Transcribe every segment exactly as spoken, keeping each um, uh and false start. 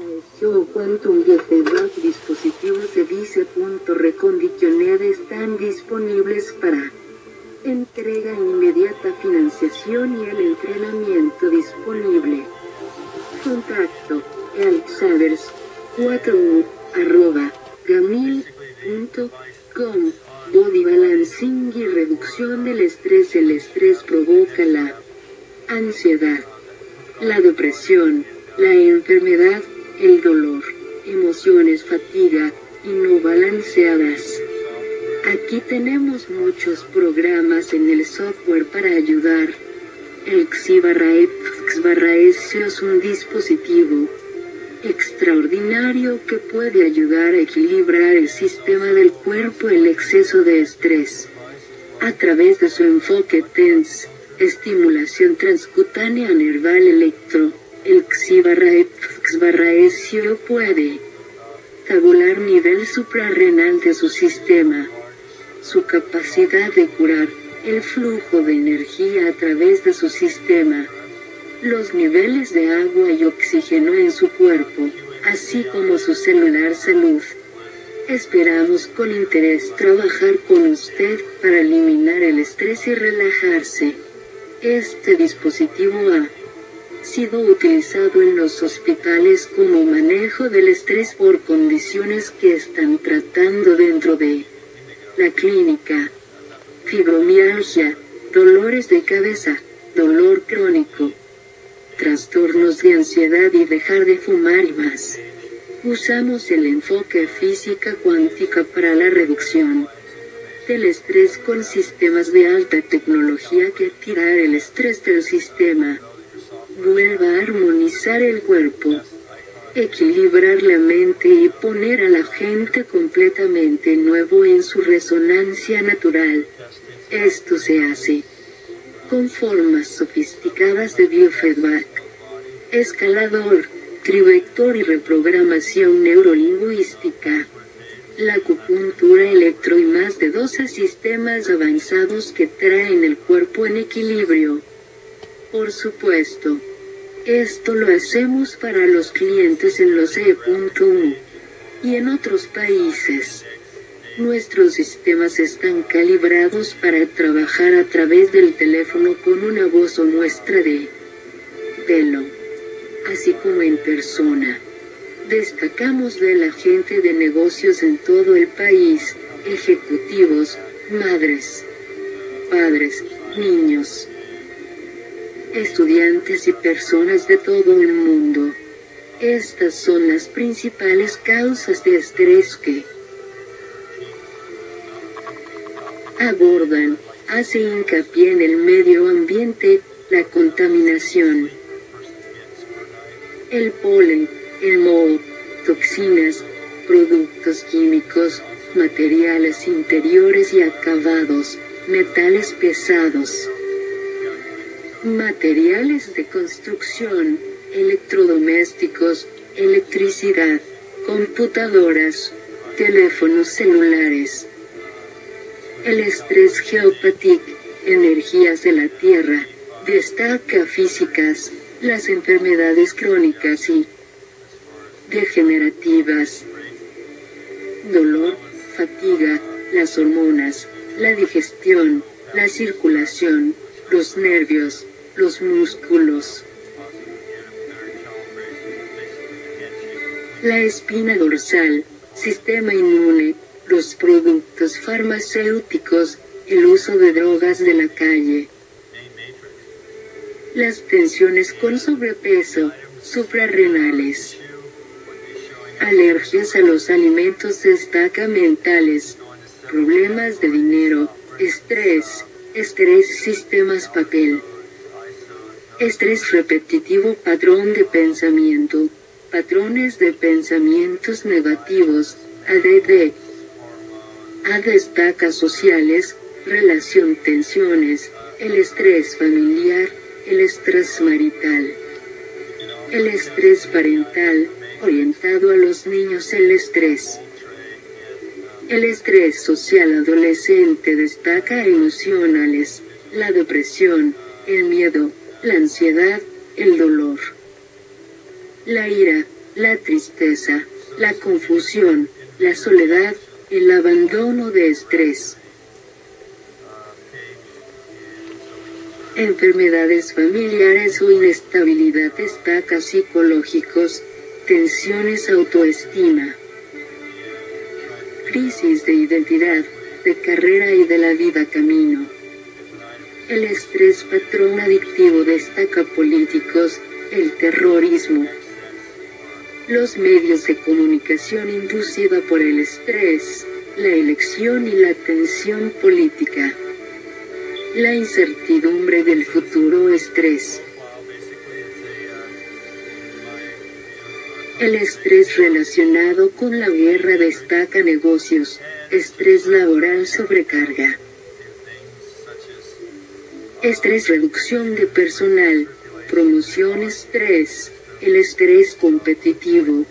Això quantum de dos dispositius de vice punto recondicioned están disponibles para entrega inmediata, financiación y el entrenamiento disponible. Contacto: Alex Savers, cuatro u arroba gamil punto com. Body balancing y reducción del estrés. El estrés provoca la ansiedad, la depresión, la enfermedad, el dolor, emociones, fatiga y no balanceadas. Aquí tenemos muchos programas en el software para ayudar. El XIVARRAEP es un dispositivo extraordinario que puede ayudar a equilibrar el sistema del cuerpo. El exceso de estrés, a través de su enfoque TENS, estimulación transcutánea nerval electro, el XIVARRAEP puede tabular nivel suprarrenal de su sistema, su capacidad de curar el flujo de energía a través de su sistema, los niveles de agua y oxígeno en su cuerpo, así como su celular salud. Esperamos con interés trabajar con usted para eliminar el estrés y relajarse. Este dispositivo ha sido utilizado en los hospitales como manejo del estrés por condiciones que están tratando dentro de la clínica: fibromialgia, dolores de cabeza, dolor crónico, trastornos de ansiedad y dejar de fumar y más. Usamos el enfoque física cuántica para la reducción del estrés con sistemas de alta tecnología que tirar el estrés del sistema, vuelva a armonizar el cuerpo, equilibrar la mente y poner a la gente completamente nuevo en su resonancia natural. Esto se hace con formas sofisticadas de biofeedback, escalador, trivector y reprogramación neurolingüística, la acupuntura electro y más de doce sistemas avanzados que traen el cuerpo en equilibrio. Por supuesto, esto lo hacemos para los clientes en los E U y en otros países. Nuestros sistemas están calibrados para trabajar a través del teléfono con una voz o muestra de pelo, así como en persona. Destacamos de la gente de negocios en todo el país, ejecutivos, madres, padres, niños, estudiantes y personas de todo el mundo. Estas son las principales causas de estrés que abordan. Hace hincapié en el medio ambiente, la contaminación, el polen, el moho, toxinas, productos químicos, materiales interiores y acabados, metales pesados, materiales de construcción, electrodomésticos, electricidad, computadoras, teléfonos celulares. El estrés geopático, energías de la tierra, destaca físicas, las enfermedades crónicas y degenerativas, dolor, fatiga, las hormonas, la digestión, la circulación, los nervios, los músculos, la espina dorsal, sistema inmune, los productos farmacéuticos, el uso de drogas de la calle, las tensiones con sobrepeso, suprarrenales, alergias a los alimentos, destaca mentales, problemas de dinero, estrés, estrés, sistemas papel, estrés repetitivo, patrón de pensamiento, patrones de pensamientos negativos, A D D, A destaca sociales, relación, tensiones, el estrés familiar, el estrés marital, el estrés parental, orientado a los niños, el estrés. El estrés social adolescente destaca emocionales, la depresión, el miedo, la ansiedad, el dolor, la ira, la tristeza, la confusión, la soledad, el abandono de estrés. Enfermedades familiares o inestabilidad, estacas psicológicos, tensiones, autoestima, crisis de identidad, de carrera y de la vida camino. El estrés, patrón adictivo, destaca políticos, el terrorismo. Los medios de comunicación inducida por el estrés, la elección y la tensión política. La incertidumbre del futuro, estrés. El estrés relacionado con la guerra destaca negocios, estrés laboral, sobrecarga. Estrés, reducción de personal, promoción, estrés, el estrés competitivo.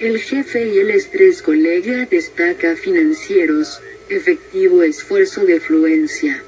El jefe y el estrés colega, destaca financieros, efectivo, esfuerzo de fluencia.